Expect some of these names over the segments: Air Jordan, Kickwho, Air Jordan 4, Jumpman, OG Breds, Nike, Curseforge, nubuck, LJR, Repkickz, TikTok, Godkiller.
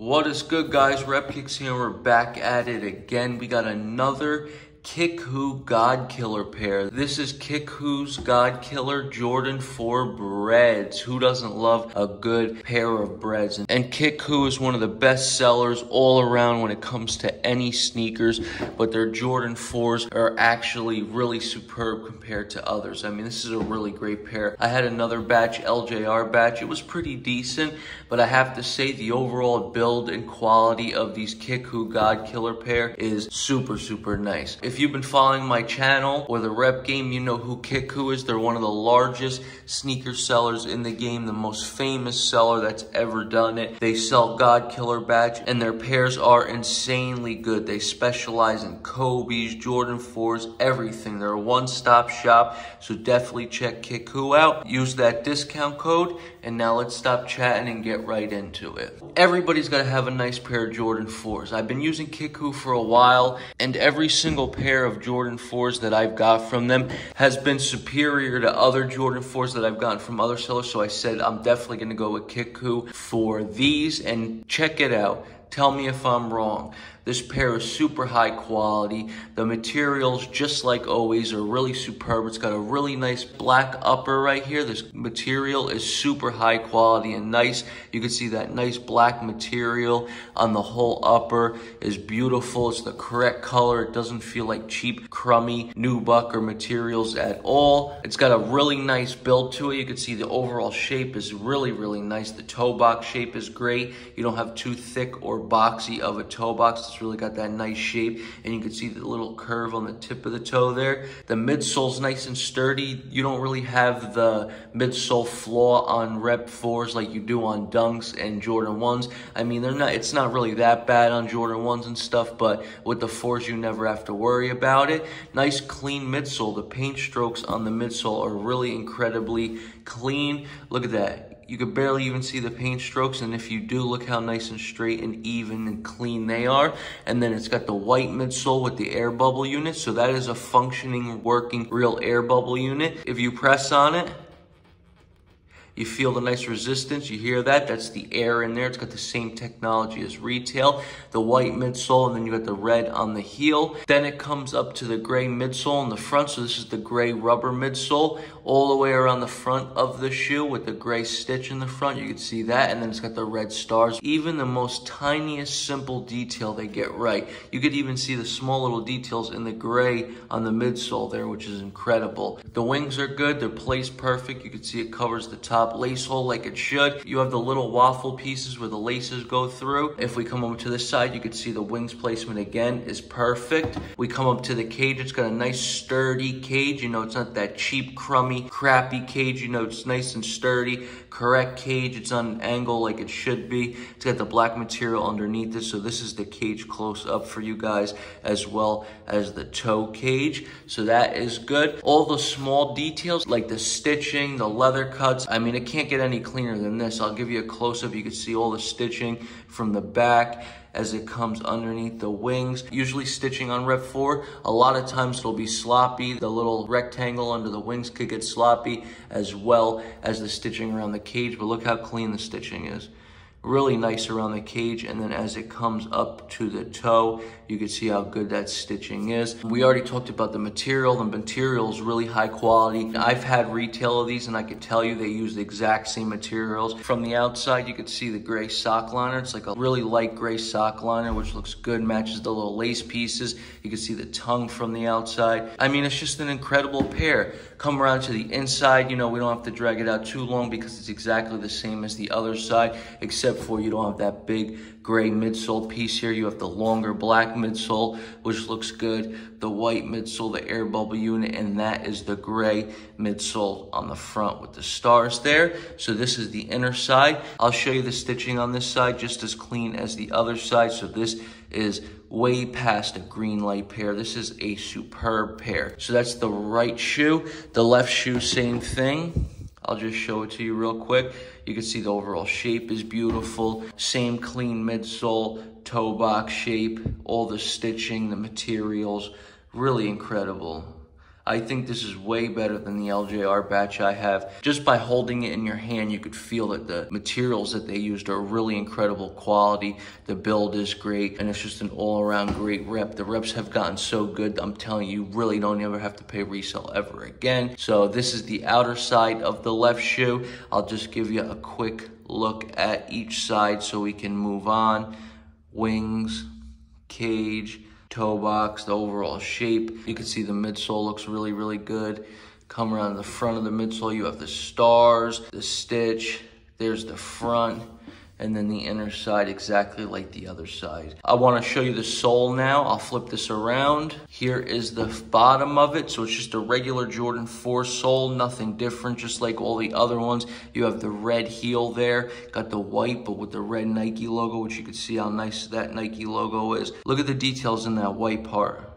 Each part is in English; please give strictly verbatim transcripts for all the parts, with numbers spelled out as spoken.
What is good, guys? Repkickz here. We're back at it again. We got another Kickwho Godkiller pair. This is Kickwho's Godkiller Jordan four Breds. Who doesn't love a good pair of Breds? And, and Kickwho is one of the best sellers all around when it comes to any sneakers, but their Jordan fours are actually really superb compared to others. I mean, this is a really great pair. I had another batch, L J R batch. It was pretty decent, but I have to say the overall build and quality of these Kickwho Godkiller pair is super, super nice. If you've been following my channel or the rep game, you know who Kickwho is. They're one of the largest sneaker sellers in the game, the most famous seller that's ever done it. They sell Godkiller batch, and their pairs are insanely good. They specialize in Kobe's, Jordan fours, everything. They're a one-stop shop, so definitely check Kickwho out. Use that discount code, and now let's stop chatting and get right into it. Everybody's got to have a nice pair of Jordan fours. I've been using Kickwho for a while, and every single pair pair of Jordan fours that I've got from them has been superior to other Jordan fours that I've gotten from other sellers. So I said I'm definitely going to go with Kickwho for these, and check it out. Tell me if I'm wrong. This pair is super high quality. The materials, just like always, are really superb. It's got a really nice black upper right here. This material is super high quality and nice. You can see that nice black material on the whole upper is beautiful. It's the correct color. It doesn't feel like cheap, crummy, new bucker materials at all. It's got a really nice build to it. You can see the overall shape is really, really nice. The toe box shape is great. You don't have too thick or boxy of a toe box. It's really got that nice shape, and you can see the little curve on the tip of the toe there. The midsole's nice and sturdy. You don't really have the midsole flaw on Rep fours like you do on Dunks and Jordan ones. I mean, they're not, it's not really that bad on Jordan ones and stuff, but with the fours you never have to worry about it. Nice clean midsole. The paint strokes on the midsole are really incredibly clean. Look at that. You could barely even see the paint strokes, and if you do, look how nice and straight and even and clean they are. And then it's got the white midsole with the air bubble unit, so that is a functioning, working, real air bubble unit. If you press on it, you feel the nice resistance. You hear that? That's the air in there. It's got the same technology as retail. The white midsole, and then you got the red on the heel. Then it comes up to the gray midsole in the front. So this is the gray rubber midsole all the way around the front of the shoe with the gray stitch in the front. You can see that. And then it's got the red stars. Even the most tiniest simple detail they get right. You could even see the small little details in the gray on the midsole there, which is incredible. The wings are good. They're placed perfect. You can see it covers the top lace hole like it should. You have the little waffle pieces where the laces go through. If we come over to this side, you can see the wings placement again is perfect. We come up to the cage. It's got a nice sturdy cage. You know, it's not that cheap, crummy, crappy cage. You know, it's nice and sturdy, correct cage. It's on an angle like it should be. It's got the black material underneath it. So this is the cage close up for you guys, as well as the toe cage. So that is good. All the small details like the stitching, the leather cuts. I mean, it can't get any cleaner than this. I'll give you a close-up. You can see all the stitching from the back as it comes underneath the wings. Usually stitching on Rep four, a lot of times it'll be sloppy. The little rectangle under the wings could get sloppy, as well as the stitching around the cage. But look how clean the stitching is. Really nice around the cage, and then as it comes up to the toe, you can see how good that stitching is. We already talked about the material. The material is really high quality. I've had retail of these, and I can tell you they use the exact same materials. From the outside, you can see the gray sock liner. It's like a really light gray sock liner, which looks good, matches the little lace pieces. You can see the tongue from the outside. I mean, it's just an incredible pair. Come around to the inside, you know, we don't have to drag it out too long because it's exactly the same as the other side, except for you don't have that big gray midsole piece here. You have the longer black midsole, which looks good, the white midsole, the air bubble unit, and that is the gray midsole on the front with the stars there. So this is the inner side. I'll show you the stitching on this side, just as clean as the other side. So this is way past a green light pair. This is a superb pair. So that's the right shoe. The left shoe, same thing. I'll just show it to you real quick. You can see the overall shape is beautiful. Same clean midsole, toe box shape, all the stitching, the materials, really incredible. I think this is way better than the L J R batch I have. Just by holding it in your hand, you could feel that the materials that they used are really incredible quality. The build is great, and it's just an all-around great rep. The reps have gotten so good, I'm telling you, you really don't ever have to pay resale ever again. So this is the outer side of the left shoe. I'll just give you a quick look at each side so we can move on. Wings, cage, toe box, the overall shape. You can see the midsole looks really, really good. Come around to the front of the midsole, you have the stars, the stitch, there's the front, and then the inner side exactly like the other side. I wanna show you the sole now. I'll flip this around. Here is the bottom of it. So it's just a regular Jordan four sole, nothing different, just like all the other ones. You have the red heel there, got the white, but with the red Nike logo, which you can see how nice that Nike logo is. Look at the details in that white part.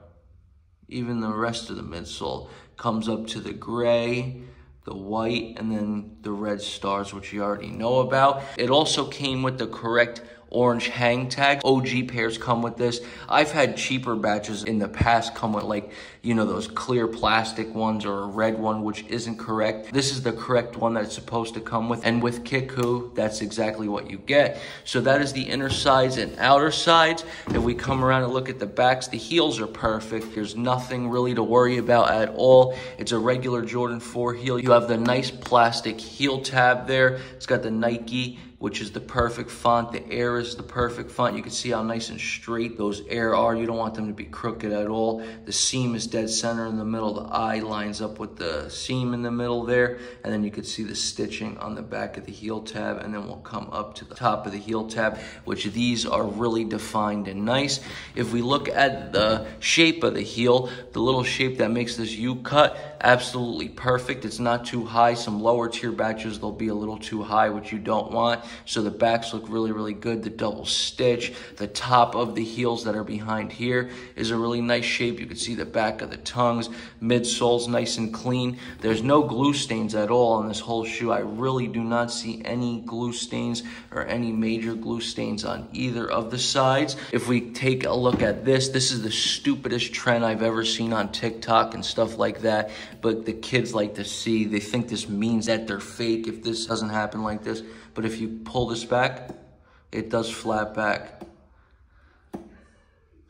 Even the rest of the midsole comes up to the gray, the white, and then the red stars, which you already know about. It also came with the correct orange hang tag. O G pairs come with this. I've had cheaper batches in the past come with, like, you know, those clear plastic ones or a red one, which isn't correct. This is the correct one that it's supposed to come with. And with Kickwho, that's exactly what you get. So that is the inner sides and outer sides. If we come around and look at the backs, the heels are perfect. There's nothing really to worry about at all. It's a regular Jordan four heel. You have the nice plastic heel tab there. It's got the Nike, which is the perfect font. The Air is the perfect font. You can see how nice and straight those Air are. You don't want them to be crooked at all. The seam is dead center in the middle. The eye lines up with the seam in the middle there. And then you can see the stitching on the back of the heel tab. And then we'll come up to the top of the heel tab, which these are really defined and nice. If we look at the shape of the heel, the little shape that makes this U cut, absolutely perfect. It's not too high. Some lower tier batches, they'll be a little too high, which you don't want. So the backs look really, really good. The double stitch, the top of the heels that are behind here is a really nice shape. You can see the back of the tongues, midsoles nice and clean. There's no glue stains at all on this whole shoe. I really do not see any glue stains or any major glue stains on either of the sides. If we take a look at this, this is the stupidest trend I've ever seen on TikTok and stuff like that. But the kids like to see, they think this means that they're fake if this doesn't happen like this. But if you pull this back, it does flat back.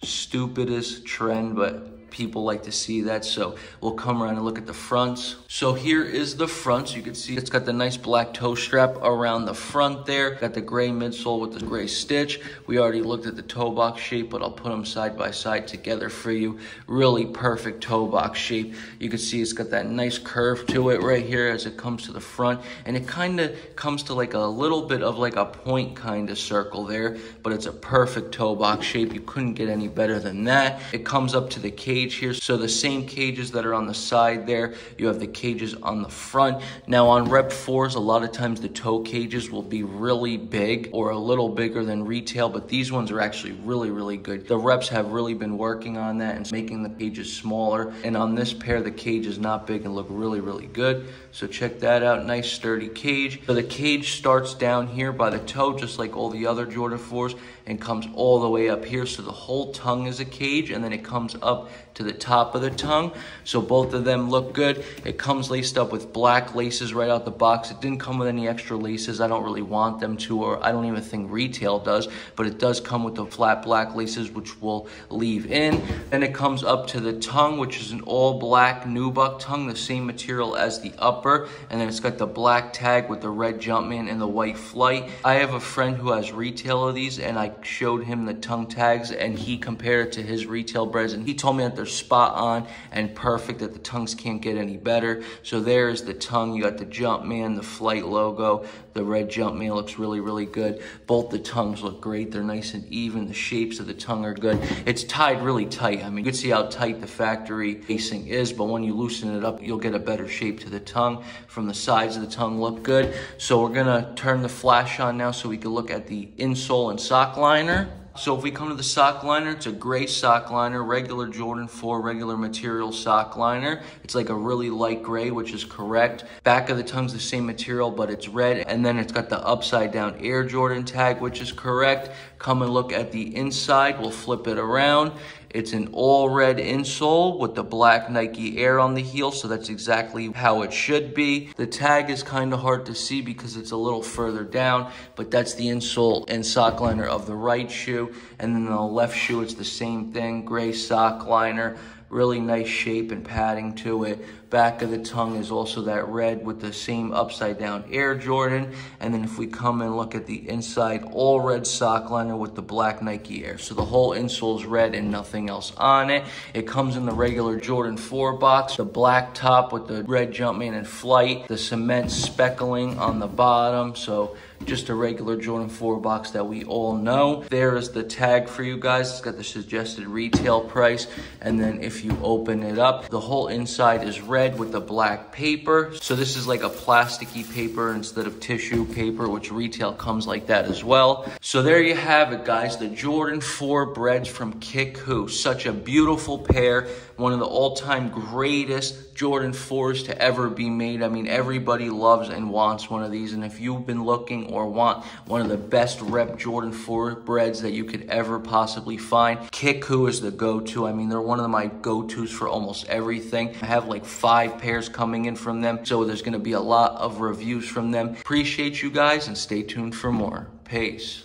Stupidest trend, but people like to see that. So we'll come around and look at the fronts. So here is the fronts. You can see it's got the nice black toe strap around the front there. Got the gray midsole with the gray stitch. We already looked at the toe box shape, but I'll put them side by side together for you. Really perfect toe box shape. You can see it's got that nice curve to it right here as it comes to the front. And it kind of comes to like a little bit of like a point kind of circle there, but it's a perfect toe box shape. You couldn't get any better than that. It comes up to the cage here. So the same cages that are on the side there, you have the cages on the front. Now on rep fours, a lot of times the toe cages will be really big or a little bigger than retail, but these ones are actually really, really good. The reps have really been working on that and making the cages smaller. And on this pair, the cage is not big and look really, really good. So check that out. Nice sturdy cage. So the cage starts down here by the toe, just like all the other Jordan fours, and comes all the way up here. So the whole tongue is a cage, and then it comes up to the top of the tongue. So both of them look good. It comes laced up with black laces right out the box. It didn't come with any extra laces. I don't really want them to, or I don't even think retail does, but it does come with the flat black laces, which we'll leave in. Then it comes up to the tongue, which is an all black nubuck tongue, the same material as the upper. And then it's got the black tag with the red Jumpman and the white Flight. I have a friend who has retail of these, and I showed him the tongue tags, and he compared it to his retail Breds, and he told me that they're spot on and perfect, that the tongues can't get any better. So there is the tongue. You got the Jumpman, the Flight logo, the red Jumpman looks really, really good. Both the tongues look great. They're nice and even. The shapes of the tongue are good. It's tied really tight. I mean, you can see how tight the factory casing is, but when you loosen it up, you'll get a better shape to the tongue. From the sides of the tongue look good. So we're gonna turn the flash on now so we can look at the insole and sock liner. So if we come to the sock liner, it's a gray sock liner, regular Jordan four, regular material sock liner. It's like a really light gray, which is correct. Back of the tongue's the same material, but it's red. And then it's got the upside down Air Jordan tag, which is correct. Come and look at the inside. We'll flip it around. It's an all red insole with the black Nike Air on the heel, so that's exactly how it should be. The tag is kind of hard to see because it's a little further down, but that's the insole and sock liner of the right shoe. And then the left shoe, it's the same thing, gray sock liner. Really nice shape and padding to it. Back of the tongue is also that red with the same upside down Air Jordan. And then if we come and look at the inside, all red sock liner with the black Nike Air. So the whole insole is red and nothing else on it. It comes in the regular Jordan four box, the black top with the red Jumpman and Flight, the cement speckling on the bottom. So just a regular Jordan four box that we all know. There is the tag for you guys. It's got the suggested retail price. And then if you open it up, the whole inside is red with the black paper. So this is like a plasticky paper instead of tissue paper, which retail comes like that as well. So there you have it, guys. The Jordan four Breds from Kickwho. Such a beautiful pair. One of the all-time greatest Jordan fours to ever be made. I mean, everybody loves and wants one of these. And if you've been looking or want one of the best rep Jordan four Breds that you could ever possibly find, Kickwho is the go-to. I mean, they're one of my go-tos for almost everything. I have like five pairs coming in from them, so there's going to be a lot of reviews from them. Appreciate you guys, and stay tuned for more. Peace.